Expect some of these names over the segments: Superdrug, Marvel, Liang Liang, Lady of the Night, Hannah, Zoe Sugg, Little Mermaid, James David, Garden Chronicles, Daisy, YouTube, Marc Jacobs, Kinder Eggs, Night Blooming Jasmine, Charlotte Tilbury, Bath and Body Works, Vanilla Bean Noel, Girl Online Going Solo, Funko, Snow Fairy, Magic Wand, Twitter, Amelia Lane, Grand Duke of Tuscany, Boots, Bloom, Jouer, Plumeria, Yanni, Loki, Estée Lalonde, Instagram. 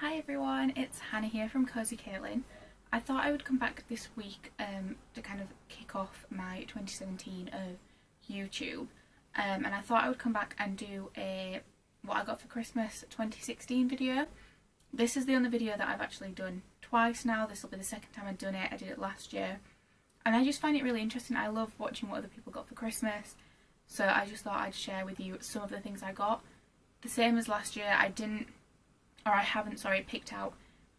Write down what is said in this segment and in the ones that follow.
Hi everyone, it's Hannah here from Cozy Caitlin. I thought I would come back this week to kind of kick off my 2017 of YouTube, and I thought I would come back and do a what I got for Christmas 2016 video. This is the only video that I've actually done twice now. This will be the second time I've done it. I did it last year and I just find it really interesting. I love watching what other people got for Christmas, so I just thought I'd share with you some of the things I got. The same as last year, I haven't picked out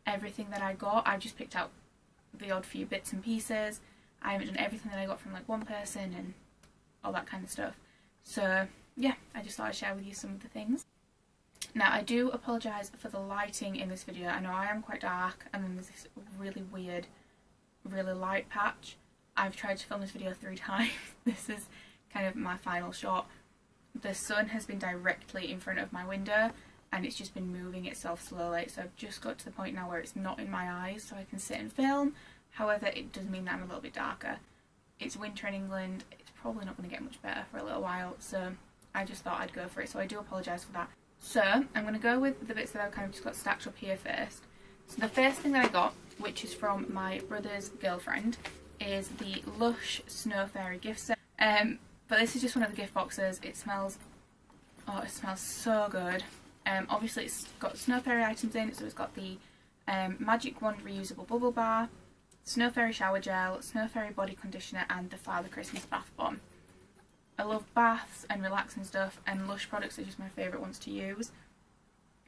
everything that I got. I've just picked out the odd few bits and pieces. I haven't done everything that I got from like one person and all that kind of stuff. So yeah, I just thought I'd share with you some of the things. Now I do apologise for the lighting in this video. I know I am quite dark and then there's this really weird, really light patch. I've tried to film this video 3 times. This is kind of my final shot. The sun has been directly in front of my window and it's just been moving itself slowly, so I've just got to the point now where it's not in my eyes so I can sit and film. However, it does mean that I'm a little bit darker. It's winter in England, it's probably not going to get much better for a little while, so I just thought I'd go for it, so I do apologise for that. So I'm going to go with the bits that I've kind of just got stacked up here first. So the first thing that I got, which is from my brother's girlfriend, is the Lush Snow Fairy gift set. But this is just one of the gift boxes. It smells so good. Obviously it's got Snow Fairy items in, so it's got the Magic Wand reusable bubble bar, Snow Fairy shower gel, Snow Fairy body conditioner and the Father Christmas bath bomb. I love baths and relaxing stuff, and Lush products are just my favourite ones to use.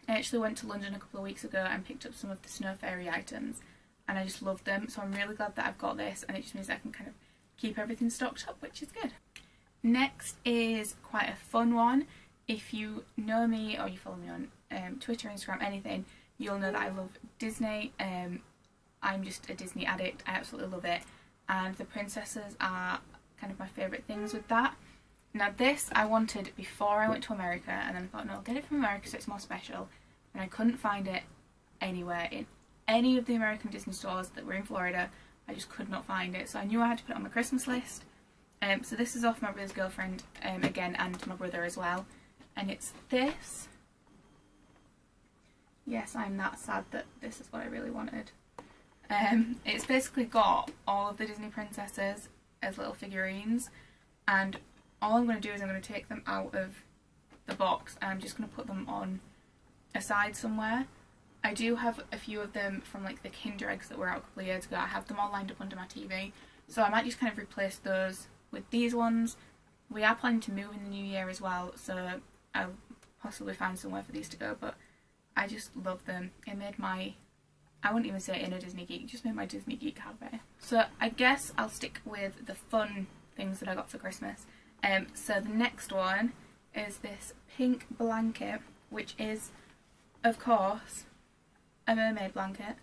I actually went to London a couple of weeks ago and picked up some of the Snow Fairy items and I just loved them, so I'm really glad that I've got this, and it just means I can kind of keep everything stocked up, which is good. Next is quite a fun one. If you know me or you follow me on Twitter, Instagram, anything, you'll know that I love Disney. I'm just a Disney addict. I absolutely love it. And the princesses are kind of my favourite things with that. Now this I wanted before I went to America, and then I thought, no, I'll get it from America so it's more special. And I couldn't find it anywhere in any of the American Disney stores that were in Florida. I just could not find it. So I knew I had to put it on my Christmas list. So this is off my brother's girlfriend again, and my brother as well. And it's this. Yes, I'm that sad that this is what I really wanted. It's basically got all of the Disney princesses as little figurines, and all I'm going to do is I'm going to take them out of the box and I'm just going to put them on a side somewhere. I do have a few of them from like the Kinder Eggs that were out a couple of years ago. I have them all lined up under my TV, so I might just kind of replace those with these ones. We are planning to move in the new year as well, so I'll possibly find somewhere for these to go, but I just love them. It made my, I wouldn't even say inner Disney geek, it just made my Disney geek happier. So I guess I'll stick with the fun things that I got for Christmas. So the next one is this pink blanket, which is of course a mermaid blanket.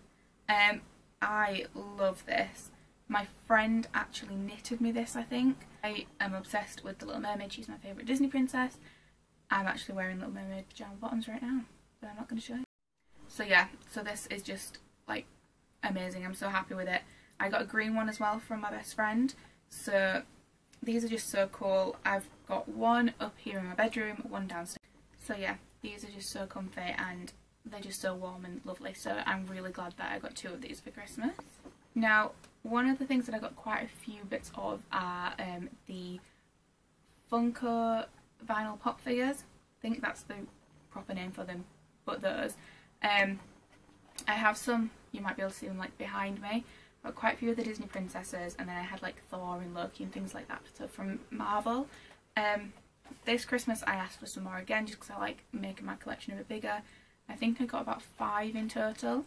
I love this. My friend actually knitted me this, I think. I am obsessed with the Little Mermaid. She's my favourite Disney princess. I'm actually wearing Little Mermaid pyjama bottoms right now, but I'm not going to show you. So yeah, so this is just like amazing. I'm so happy with it. I got a green one as well from my best friend. So these are just so cool. I've got one up here in my bedroom, one downstairs. So yeah, these are just so comfy and they're just so warm and lovely. So I'm really glad that I got 2 of these for Christmas. Now, one of the things that I got quite a few bits of are the Funko vinyl pop figures. I think that's the proper name for them, but those. I have some, you might be able to see them like behind me. I've got quite a few of the Disney princesses, and then I had like Thor and Loki and things like that, so from Marvel. This Christmas I asked for some more again just because I like making my collection a bit bigger. I think I got about 5 in total,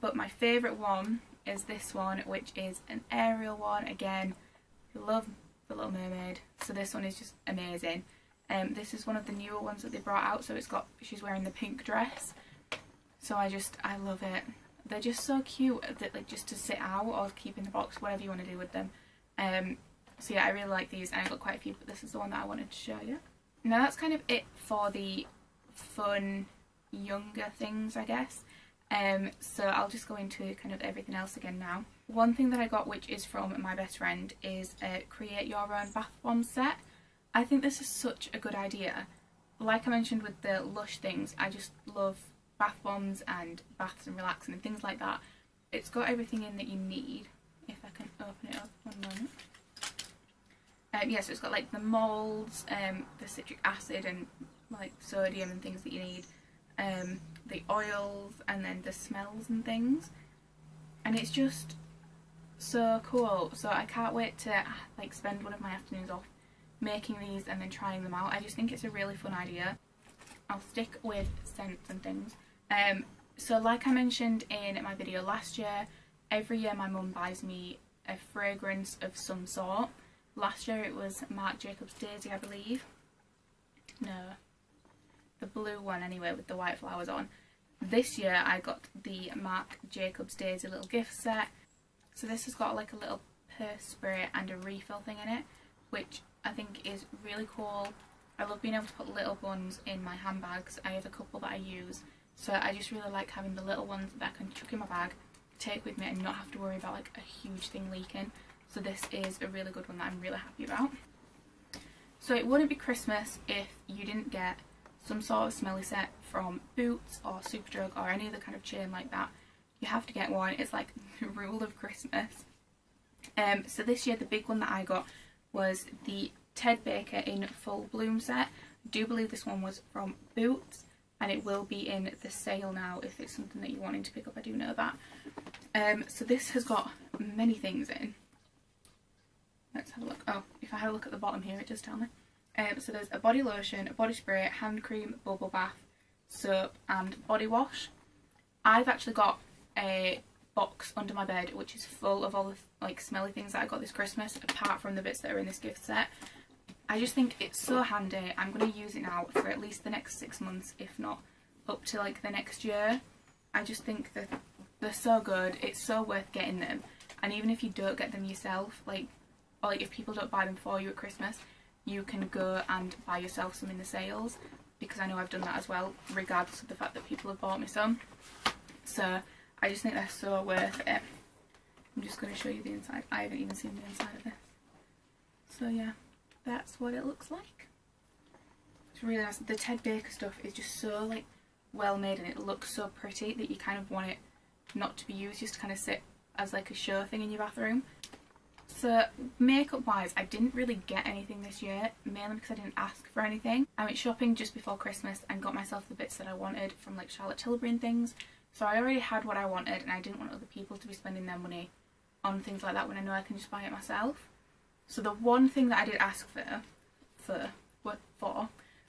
but my favourite one is this one, which is an Ariel one. Again, I love the Little Mermaid, so this one is just amazing. This is one of the newer ones that they brought out, so it's got, she's wearing the pink dress, so I love it. They're just so cute, that like just to sit out or keep in the box, whatever you want to do with them. So yeah, I really like these, and I got quite a few, but this is the one that I wanted to show you. Now that's kind of it for the fun younger things, I guess. So I'll just go into kind of everything else again now. One thing that I got, which is from my best friend, is a create your own bath bomb set. I think this is such a good idea. Like I mentioned with the Lush things, I just love bath bombs and baths and relaxing and things like that. It's got everything in that you need. If I can open it up one moment. Yeah, so it's got like the molds, the citric acid and like sodium and things that you need, the oils, and then the smells and things. And it's just so cool. So I can't wait to like spend one of my afternoons off making these and then trying them out. I just think it's a really fun idea. I'll stick with scents and things. So like I mentioned in my video last year, every year my mum buys me a fragrance of some sort. Last year it was Marc Jacobs Daisy, I believe. No, the blue one anyway with the white flowers on. This year I got the Marc Jacobs Daisy little gift set. So this has got like a little purse spray and a refill thing in it, which I think is really cool. I love being able to put little ones in my handbags. I have a couple that I use, so I just really like having the little ones that I can chuck in my bag, take with me, and not have to worry about like a huge thing leaking. So this is a really good one that I'm really happy about. So it wouldn't be Christmas if you didn't get some sort of smelly set from Boots or Superdrug or any other kind of chain like that. You have to get one. It's like the rule of Christmas. So this year the big one that I got was the Ted Baker in Full Bloom set. I do believe this one was from Boots, and it will be in the sale now if it's something that you're wanting to pick up. I do know that. So this has got many things in. Let's have a look. Oh, if I have a look at the bottom here, it does tell me. So there's a body lotion, a body spray, hand cream, bubble bath, soap and body wash. I've actually got a box under my bed which is full of all the like smelly things that I got this Christmas, apart from the bits that are in this gift set. I just think it's so handy. I'm going to use it now for at least the next 6 months, if not up to like the next year. I just think that they're so good. It's so worth getting them. And even if you don't get them yourself, like, or like if people don't buy them for you at Christmas, you can go and buy yourself some in the sales, because I know I've done that as well, regardless of the fact that people have bought me some. So I just think they're so worth it. I'm just going to show you the inside. I haven't even seen the inside of this. So yeah. That's what it looks like. It's really nice. The Ted Baker stuff is just so like well made, and it looks so pretty that you kind of want it not to be used, just to kind of sit as like a show thing in your bathroom. So makeup wise, I didn't really get anything this year, mainly because I didn't ask for anything. I went shopping just before Christmas and got myself the bits that I wanted from like Charlotte Tilbury and things. So I already had what I wanted, and I didn't want other people to be spending their money on things like that when I know I can just buy it myself. So the one thing that I did ask for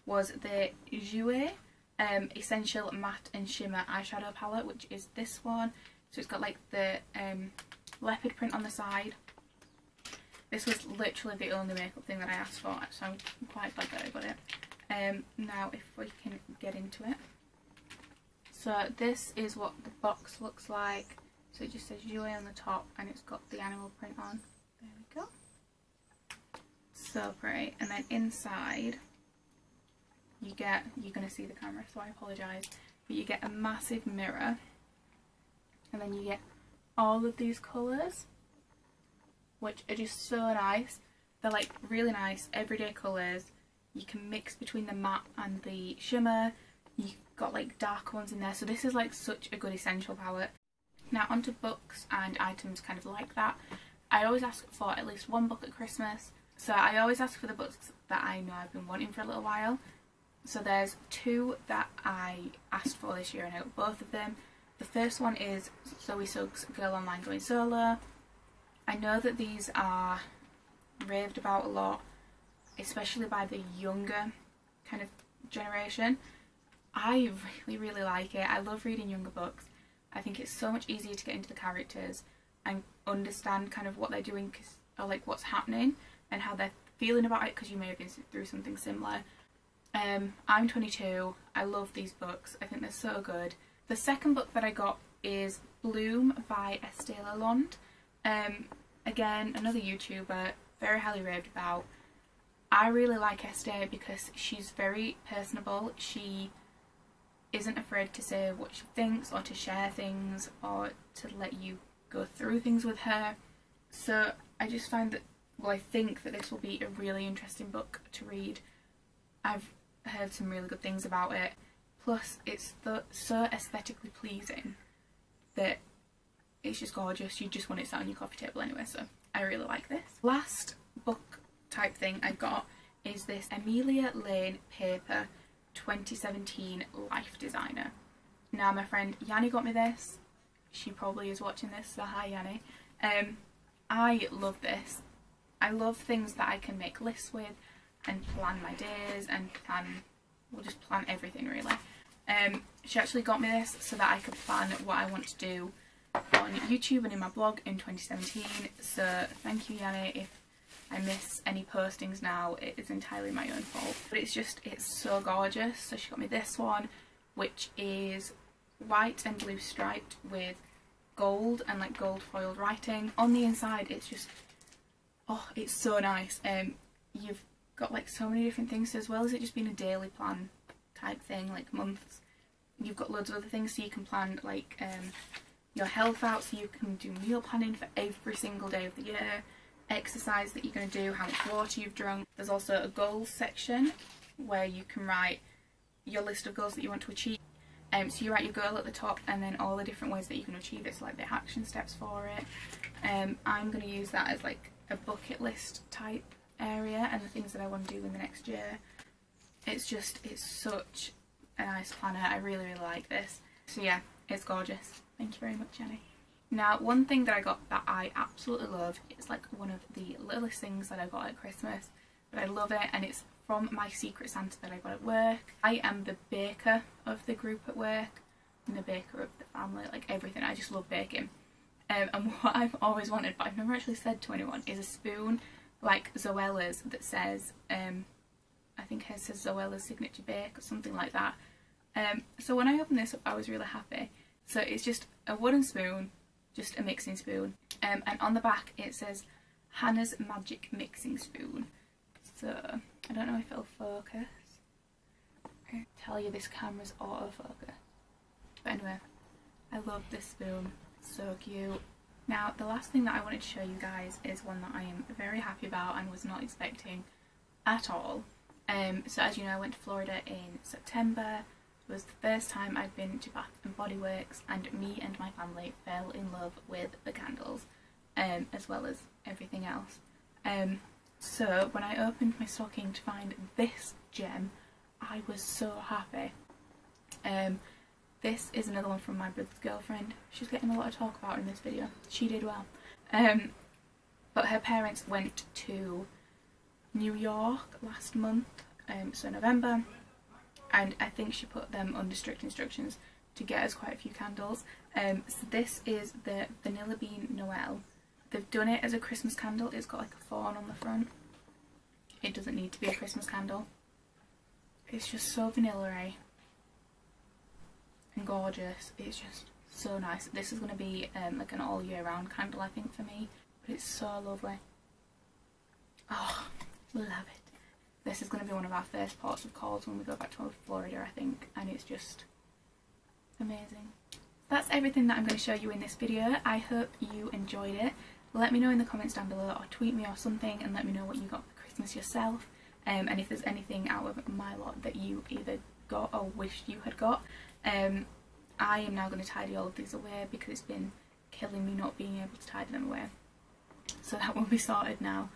was the Jouer Essential Matte and Shimmer Eyeshadow Palette, which is this one. So it's got like the leopard print on the side. This was literally the only makeup thing that I asked for, so I'm quite glad that I got it. Now if we can get into it. So this is what the box looks like. So it just says Jouer on the top, and it's got the animal print on. There we go. So pretty. And then inside you get, you're going to see the camera so I apologise, but you get a massive mirror, and then you get all of these colours, which are just so nice. They're like really nice everyday colours. You can mix between the matte and the shimmer. You've got like dark ones in there, so this is like such a good essential palette. Now onto books and items kind of like that. I always ask for at least one book at Christmas. So I always ask for the books that I know I've been wanting for a little while. So there's two that I asked for this year, and I got both of them. The first one is Zoe Sugg's Girl Online Going Solo. I know that these are raved about a lot, especially by the younger kind of generation. I really like it. I love reading younger books. I think it's so much easier to get into the characters and understand kind of what they're doing, or like what's happening and how they're feeling about it, because you may have been through something similar. I'm 22. I love these books. I think they're so good. The second book that I got is Bloom by Estée Lalonde. Again, another YouTuber, very highly raved about. I really like Estée because she's very personable. She isn't afraid to say what she thinks, or to share things, or to let you go through things with her. So I just find that, well, I think that this will be a really interesting book to read. I've heard some really good things about it. Plus, it's so aesthetically pleasing that it's just gorgeous. You just want it sat on your coffee table anyway, so I really like this. Last book type thing I got is this Amelia Lane paper 2017 Life Designer. Now, my friend Yanni got me this. She probably is watching this, so hi Yanni. I love this. I love things that I can make lists with and plan my days and plan everything really. She actually got me this so that I could plan what I want to do on YouTube and in my blog in 2017. So thank you Yanni. If I miss any postings now, it is entirely my own fault. But it's so gorgeous. So she got me this one, which is white and blue striped with gold and like gold foiled writing. On the inside it's just, oh, it's so nice. You've got like so many different things, so as well as it just being a daily plan type thing, like months, you've got loads of other things, so you can plan like your health out, so you can do meal planning for every single day of the year, exercise that you're going to do, how much water you've drunk. There's also a goals section where you can write your list of goals that you want to achieve. So you write your goal at the top and then all the different ways that you can achieve it, so like the action steps for it. I'm going to use that as like a bucket list type area and the things that I want to do in the next year. It's such a nice planner. I really, really like this. So yeah, it's gorgeous. Thank you very much, Jenny. Now, one thing that I got that I absolutely love, it's like one of the littlest things that I got at Christmas, but I love it, and it's from my Secret Santa that I got at work. I am the baker of the group at work and the baker of the family, like everything. I just love baking. And what I've always wanted, but I've never actually said to anyone, is a spoon like Zoella's that says, I think hers says Zoella's Signature Bake or something like that. So when I opened this up, I was really happy. So it's just a wooden spoon, just a mixing spoon. And on the back it says, Hannah's Magic Mixing Spoon. So I don't know if it'll focus. I tell you, this camera's autofocus. But anyway, I love this spoon. So cute. Now, the last thing that I wanted to show you guys is one that I am very happy about and was not expecting at all. So as you know, I went to Florida in September. It was the first time I'd been to Bath and Body Works, and me and my family fell in love with the candles, as well as everything else. So when I opened my stocking to find this gem, I was so happy. This is another one from my brother's girlfriend. She's getting a lot of talk about her in this video. She did well. But her parents went to New York last month, so November, and I think she put them under strict instructions to get us quite a few candles. So this is the Vanilla Bean Noel. They've done it as a Christmas candle. It's got like a fawn on the front. It doesn't need to be a Christmas candle. It's just so vanilla-y and gorgeous. It's just so nice. This is going to be like an all year round candle, I think, for me. But it's so lovely. Oh, love it. This is going to be one of our first ports of calls when we go back to Florida, I think. And it's just amazing. That's everything that I'm going to show you in this video. I hope you enjoyed it. Let me know in the comments down below, or tweet me or something, and let me know what you got for Christmas yourself, and if there's anything out of my lot that you either got or wished you had got. I am now going to tidy all of these away because it's been killing me not being able to tidy them away, so that will be sorted now.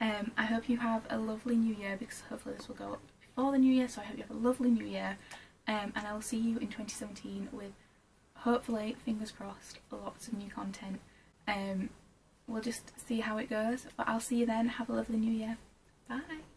I hope you have a lovely new year, because hopefully this will go up before the new year, so I hope you have a lovely new year, and I will see you in 2017 with, hopefully, fingers crossed, lots of new content. We'll just see how it goes, but I'll see you then. Have a lovely new year. Bye!